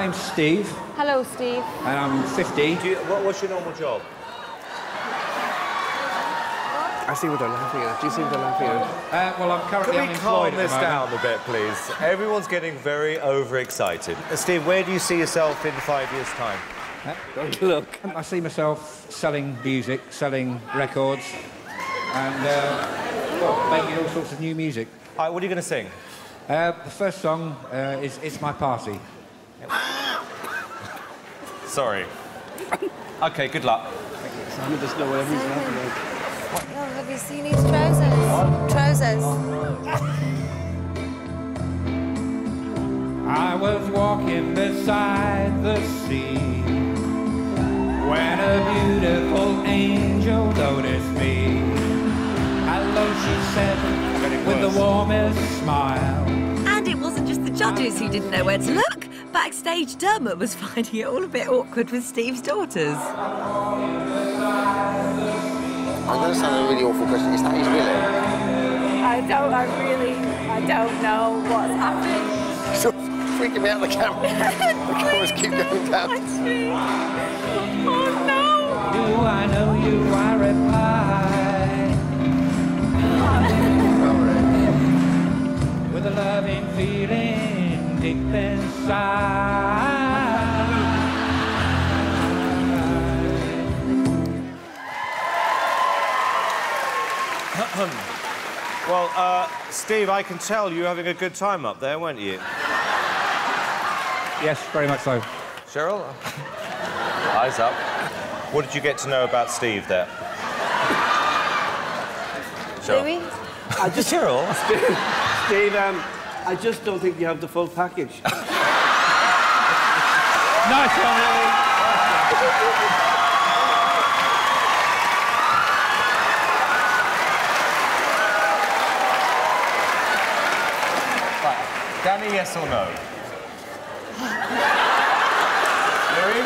My name's Steve. Hello, Steve. And I'm 50. What's your normal job? I see what they're laughing at. Do you see what they're laughing at? Well, I'm currently unemployed. Can we calm this down a bit, please? Everyone's getting very overexcited. Steve, where do you see yourself in 5 years' time? Look, I see myself selling music, selling records, and making all sorts of new music. All right, what are you going to sing? The first song is It's My Party. Sorry. OK, good luck. Simon doesn't know what everyone's laughing at. Oh, have you seen these trousers? What? Trousers. I was walking beside the sea when a beautiful angel noticed me. Hello, she said, with the warmest smile. And it wasn't just the judges who didn't know where to look. Backstage, Dermot was finding it all a bit awkward with Steve's daughters. I'm going to sound a really awful question. Is that his willing? I don't know what's happening. Sort of freaking me out the camera. The cameras keep going down. Oh, no! Do I know you are a pie? With a loving feeling deep inside. Well, Steve, I can tell you were having a good time up there, weren't you? Yes, very much so. Cheryl? Eyes up. What did you get to know about Steve there? Cheryl? Cheryl? Steve, I just don't think you have the full package. Nice one, Lily. Danny, yes or no? Mary?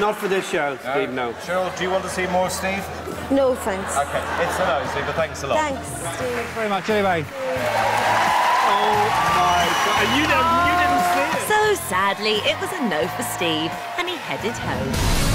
Not for this show, Steve, no. Cheryl, do you want to see more Steve? No, thanks. OK, it's a no, Steve, but thanks a lot. Thanks, Steve. Thanks very much, anyway. Oh, my God. And you didn't see it. So, sadly, it was a no for Steve, and he headed home.